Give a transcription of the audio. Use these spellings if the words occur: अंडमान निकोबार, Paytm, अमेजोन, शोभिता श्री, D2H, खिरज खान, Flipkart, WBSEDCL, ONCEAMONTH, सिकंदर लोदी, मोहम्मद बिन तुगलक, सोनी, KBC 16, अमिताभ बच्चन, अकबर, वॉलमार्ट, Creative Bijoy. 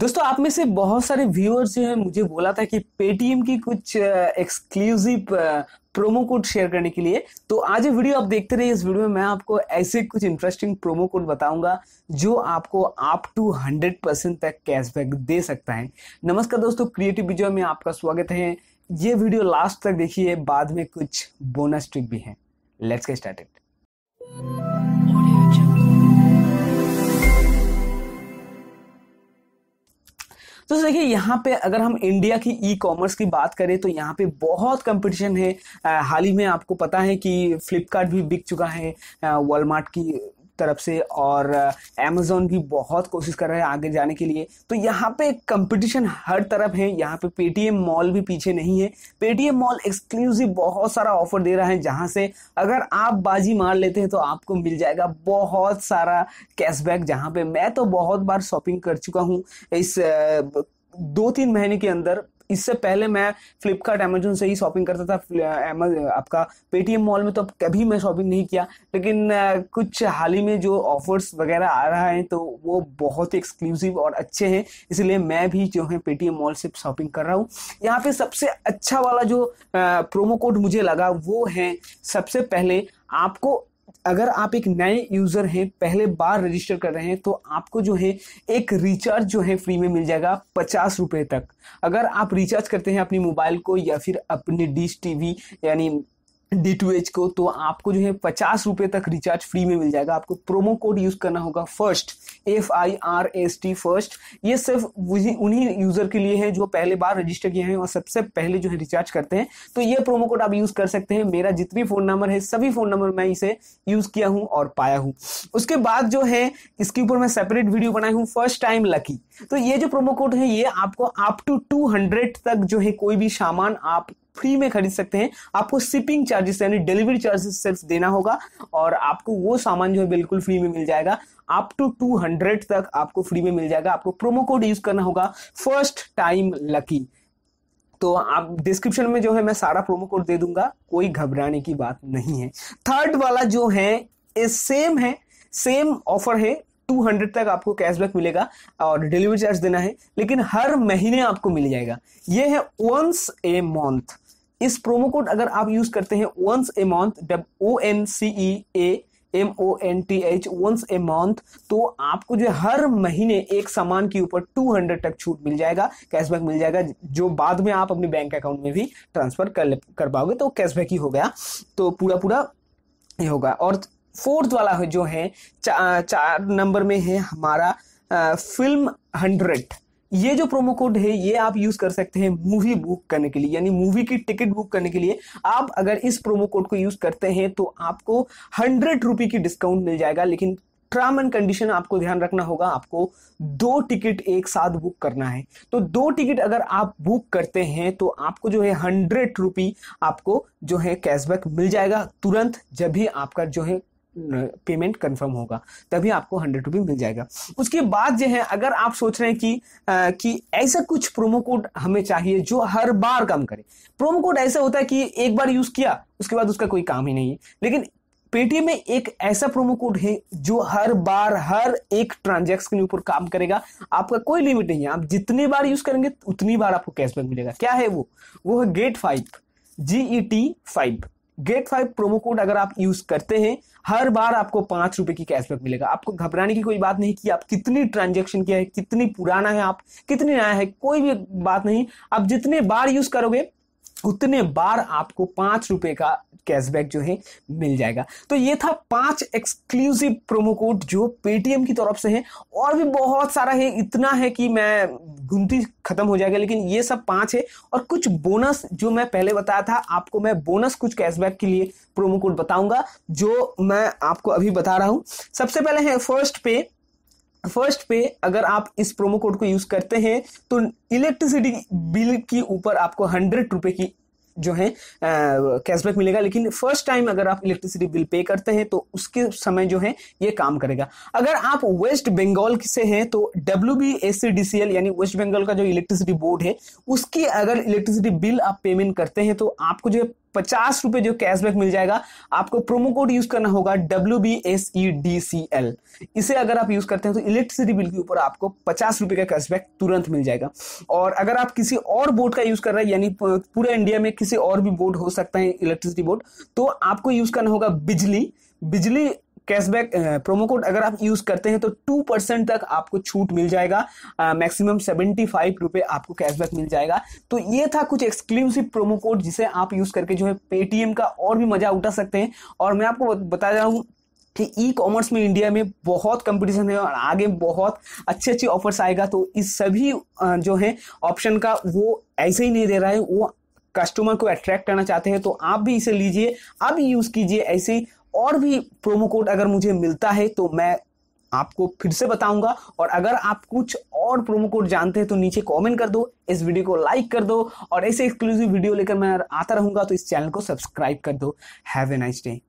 दोस्तों आप में से बहुत सारे व्यूअर्स जो है मुझे बोला था कि पेटीएम की कुछ एक्सक्लूसिव प्रोमो कोड शेयर करने के लिए, तो आज ये वीडियो आप देखते रहिए। इस वीडियो में मैं आपको ऐसे कुछ इंटरेस्टिंग प्रोमो कोड बताऊंगा जो आपको अप टू 100% तक कैशबैक दे सकता है। नमस्कार दोस्तों, क्रिएटिव बिजॉय में आपका स्वागत है। ये वीडियो लास्ट तक देखिए, बाद में कुछ बोनस ट्रिक भी है। Let's get started. तो देखिए यहाँ पे अगर हम इंडिया की ई कॉमर्स की बात करें तो यहाँ पे बहुत कंपटीशन है। हाल ही में आपको पता है कि फ्लिपकार्ट भी बिक चुका है वॉलमार्ट की तरफ से, और अमेजोन भी बहुत कोशिश कर रहा है आगे जाने के लिए। तो यहाँ पे कंपटीशन हर तरफ है। यहाँ पे पेटीएम मॉल भी पीछे नहीं है। पेटीएम मॉल एक्सक्लूसिव बहुत सारा ऑफर दे रहा है, जहाँ से अगर आप बाजी मार लेते हैं तो आपको मिल जाएगा बहुत सारा कैशबैक। जहाँ पे मैं तो बहुत बार शॉपिंग कर चुका हूँ इस 2-3 महीने के अंदर। इससे पहले मैं फ्लिपकार्ट अमेजोन से ही शॉपिंग करता था। आपका पेटीएम मॉल में तो कभी मैं शॉपिंग नहीं किया, लेकिन कुछ हाल ही में जो ऑफर्स वगैरह आ रहा है तो वो बहुत ही एक्सक्लूसिव और अच्छे हैं, इसलिए मैं भी जो है पेटीएम मॉल से शॉपिंग कर रहा हूँ। यहाँ पे सबसे अच्छा वाला जो प्रोमो कोड मुझे लगा वो है, सबसे पहले आपको अगर आप एक नए यूजर हैं, पहले बार रजिस्टर कर रहे हैं, तो आपको जो है एक रिचार्ज जो है फ्री में मिल जाएगा 50 रुपए तक। अगर आप रिचार्ज करते हैं अपनी मोबाइल को या फिर अपनी डिश टीवी यानी D2H को, तो आपको जो है 50 रुपए तक रिचार्ज फ्री में मिल जाएगा। आपको प्रोमो कोड यूज करना होगा फर्स्ट, FIRST फर्स्ट। ये सिर्फ उन्हीं यूजर के लिए है जो पहले बार रजिस्टर किए हैं और सबसे पहले जो है रिचार्ज करते हैं। तो ये प्रोमो कोड आप यूज कर सकते हैं। मेरा जितनी फोन नंबर है सभी फोन नंबर मैं इसे यूज किया हूँ और पाया हूँ। उसके बाद जो है इसके ऊपर मैं सेपरेट वीडियो बनाई हूँ, फर्स्ट टाइम लकी। तो ये जो प्रोमो कोड है ये आपको अप टू 200 तक जो है कोई भी सामान आप फ्री में खरीद सकते हैं। आपको शिपिंग चार्जेस यानी डिलीवरी चार्जेस सिर्फ देना होगा और आपको वो सामान जो है बिल्कुल फ्री में मिल जाएगा। अप टू 200 तक आपको फ्री में मिल जाएगा। आपको प्रोमो कोड यूज करना होगा फर्स्ट टाइम लकी। तो आप डिस्क्रिप्शन में जो है मैं सारा प्रोमो कोड दे दूंगा, कोई घबराने की बात नहीं है। थर्ड वाला जो है ये सेम है, सेम ऑफर है। 200 तक आपको कैशबैक मिलेगा और डिलीवरी चार्ज देना है, लेकिन हर महीने आपको मिल जाएगा। ये है वंस ए मंथ। इस प्रोमो कोड अगर आप यूज करते हैं once a month, ONCEAMONTH once a month, तो आपको जो हर महीने एक सामान के ऊपर 200 तक छूट मिल जाएगा, कैशबैक मिल जाएगा, जो बाद में आप अपने बैंक अकाउंट में भी ट्रांसफर कर पाओगे। तो कैशबैक ही हो गया, तो पूरा पूरा ये होगा। और फोर्थ वाला जो है 4 नंबर में है हमारा फिल्म 100। ये जो प्रोमो कोड है ये आप यूज कर सकते हैं मूवी बुक करने के लिए, यानी मूवी की टिकट बुक करने के लिए। आप अगर इस प्रोमो कोड को यूज करते हैं तो आपको 100 रुपये की डिस्काउंट मिल जाएगा, लेकिन टर्म एंड कंडीशन आपको ध्यान रखना होगा। आपको 2 टिकट एक साथ बुक करना है। तो 2 टिकट अगर आप बुक करते हैं तो आपको जो है 100 रुपये आपको जो है कैशबैक मिल जाएगा तुरंत। जब भी आपका जो है पेमेंट कंफर्म होगा तभी आपको 100 रुपये मिल जाएगा। उसके बाद जो है अगर आप सोच रहे हैं कि ऐसा कुछ प्रोमो कोड हमें चाहिए जो हर बार काम करे। प्रोमो कोड ऐसा होता है कि एक बार यूज किया उसके बाद उसका कोई काम ही नहीं है, लेकिन पेटीएम में एक ऐसा प्रोमो कोड है जो हर बार हर एक ट्रांजैक्शन के ऊपर काम करेगा। आपका कोई लिमिट नहीं है, आप जितनी बार यूज करेंगे उतनी बार आपको कैशबैक मिलेगा। क्या है वो है GET 5 GET 5 प्रोमो कोड अगर आप यूज करते हैं हर बार आपको 5 रुपये की कैशबैक मिलेगा। आपको घबराने की कोई बात नहीं कि आप कितनी ट्रांजैक्शन किया है, कितनी पुराना है, आप कितनी नया है, कोई भी बात नहीं। आप जितने बार यूज करोगे उतने बार आपको 5 रुपये का कैशबैक जो है मिल जाएगा। तो ये था 5 एक्सक्लूसिव प्रोमो कोड जो पेटीएम की तरफ से है, और भी बहुत सारा है। इतना है कि मैं घूमती खत्म हो जाएगा, लेकिन ये सब 5 है। और कुछ बोनस जो मैं पहले बताया था आपको, मैं बोनस कुछ कैशबैक के लिए प्रोमो कोड बताऊंगा जो मैं आपको अभी बता रहा हूं। सबसे पहले है फर्स्ट पे। अगर आप इस प्रोमो कोड को यूज करते हैं तो इलेक्ट्रिसिटी बिल के ऊपर आपको 100 रुपये की जो है कैशबैक मिलेगा, लेकिन फर्स्ट टाइम अगर आप इलेक्ट्रिसिटी बिल पे करते हैं तो उसके समय जो है ये काम करेगा। अगर आप वेस्ट बंगाल से हैं तो WBSEDCL यानी वेस्ट बंगाल का जो इलेक्ट्रिसिटी बोर्ड है उसकी अगर इलेक्ट्रिसिटी बिल आप पेमेंट करते हैं तो आपको जो है 50 रुपए जो कैशबैक मिल जाएगा। आपको प्रोमो कोड यूज करना होगा WBSEDCL। इसे अगर आप यूज करते हैं तो इलेक्ट्रिसिटी बिल के ऊपर आपको 50 रुपए का कैशबैक तुरंत मिल जाएगा। और अगर आप किसी और बोर्ड का यूज कर रहे हैं, यानी पूरे इंडिया में किसी और भी बोर्ड हो सकता है इलेक्ट्रिसिटी बोर्ड, तो आपको यूज करना होगा बिजली कैशबैक प्रोमो कोड। अगर आप यूज करते हैं तो 2% तक आपको छूट मिल जाएगा। मैक्सिमम 75 रुपए आपको कैशबैक मिल जाएगा। तो ये था कुछ एक्सक्लूसिव प्रोमो कोड जिसे आप यूज करके जो है पेटीएम का और भी मजा उठा सकते हैं। और मैं आपको बता रहा हूँ कि ई कॉमर्स में इंडिया में बहुत कंपटीशन है और आगे बहुत अच्छे अच्छे ऑफर्स आएगा। तो इस सभी जो है ऑप्शन का वो ऐसे ही नहीं दे रहा है, वो कस्टमर को अट्रैक्ट करना चाहते हैं। तो आप भी इसे लीजिए, आप भी यूज कीजिए। ऐसे और भी प्रोमो कोड अगर मुझे मिलता है तो मैं आपको फिर से बताऊंगा। और अगर आप कुछ और प्रोमो कोड जानते हैं तो नीचे कमेंट कर दो, इस वीडियो को लाइक कर दो और ऐसे एक्सक्लूसिव वीडियो लेकर मैं आता रहूंगा। तो इस चैनल को सब्सक्राइब कर दो। Have a nice day.